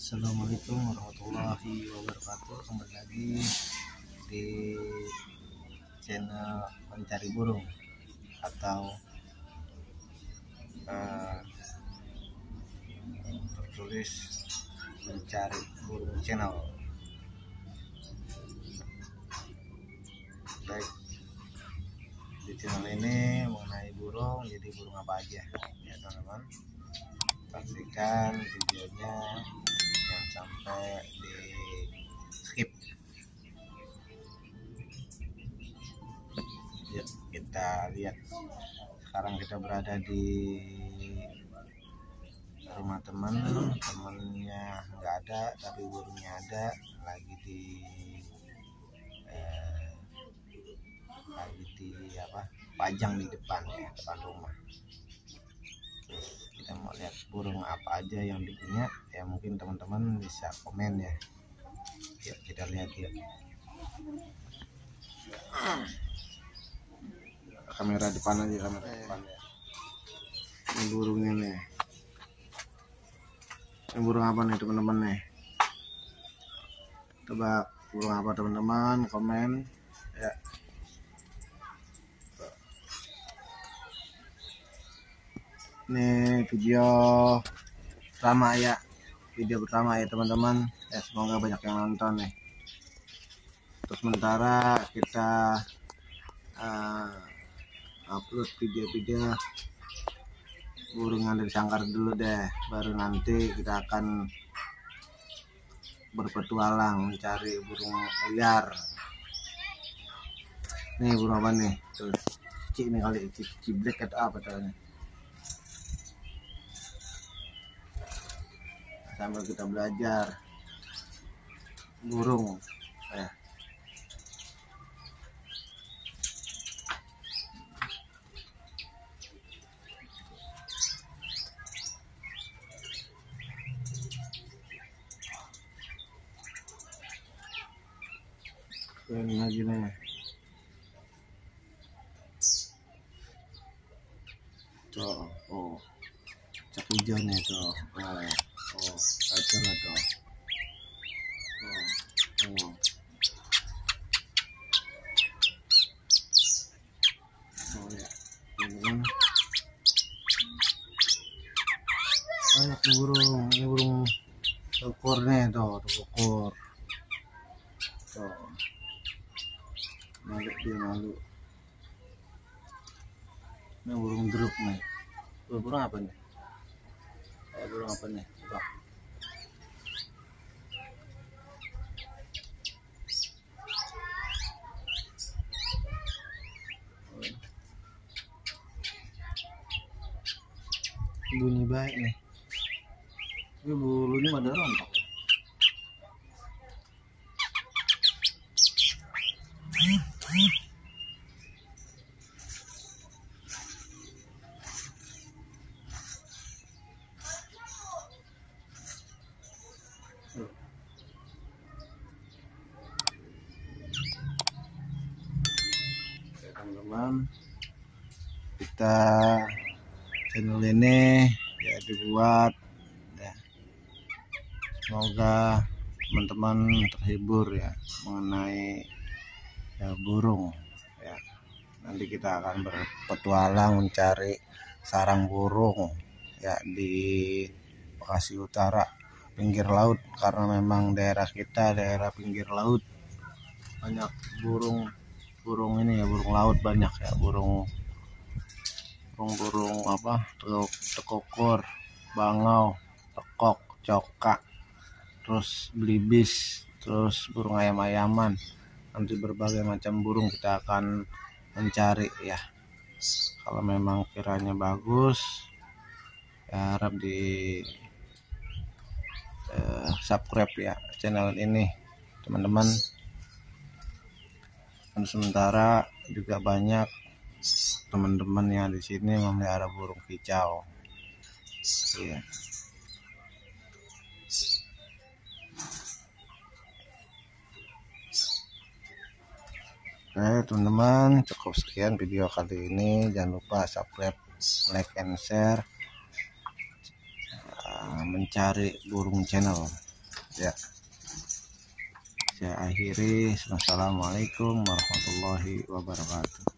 Assalamualaikum warahmatullahi wabarakatuh. Kembali lagi di channel mencari burung atau tertulis mencari burung channel. Baik, di channel ini mengenai burung, jadi burung apa aja ya teman-teman. Pastikan videonya jangan sampai di skip ya. Kita lihat, sekarang kita berada di rumah temennya nggak ada tapi burungnya ada, lagi di apa, pajang di depan ya, depan rumah. Terus kita mau lihat burung apa aja yang dipunya ya, mungkin teman-teman bisa komen ya. Yuk kita lihat ya. Kamera depan aja, kamera depan ya. Ini burungnya nih. Ini burung apa nih teman-teman nih? Coba burung apa teman-teman, komen ya. Ini video pertama ya teman-teman ya, semoga banyak yang nonton nih. Terus sementara kita upload video-video burungan dari sangkar dulu deh, baru nanti kita akan berpetualang mencari burung liar. Nih burung apa nih? Terus cik ini kali, ciblek atau apa namanya? Sambil kita belajar burung ya. Ini lagi nih, tuh, oh, cap hijau nih tuh, oh, ajar lah tuh. Oh. Oh ya. Ini banyak burung, ini burung ukur nih tuh, ukur. Tuh. Malu dia malu. Ini burung drup nih. Burung apa nih? Burung apa nih? Bunyi baik nih. Ini bulunya ada rontok. Teman-teman, kita channel ini ya dibuat ya, semoga teman-teman terhibur ya mengenai ya, burung ya. Nanti kita akan berpetualang mencari sarang burung ya di Bekasi Utara, pinggir laut, karena memang daerah kita daerah pinggir laut, banyak burung ini ya, burung laut banyak ya, burung apa, tekukur, bangau, tekok, cokak, terus belibis, terus burung ayam-ayaman, nanti berbagai macam burung kita akan mencari ya. Kalau memang kiranya bagus ya, harap di subscribe ya channel ini teman-teman. Sementara juga banyak teman-teman yang di sini memelihara burung kicau ya. Oke teman-teman, cukup sekian video kali ini. Jangan lupa subscribe, like and share mencari burung channel. ya. Saya akhiri. Wassalamualaikum warahmatullahi wabarakatuh.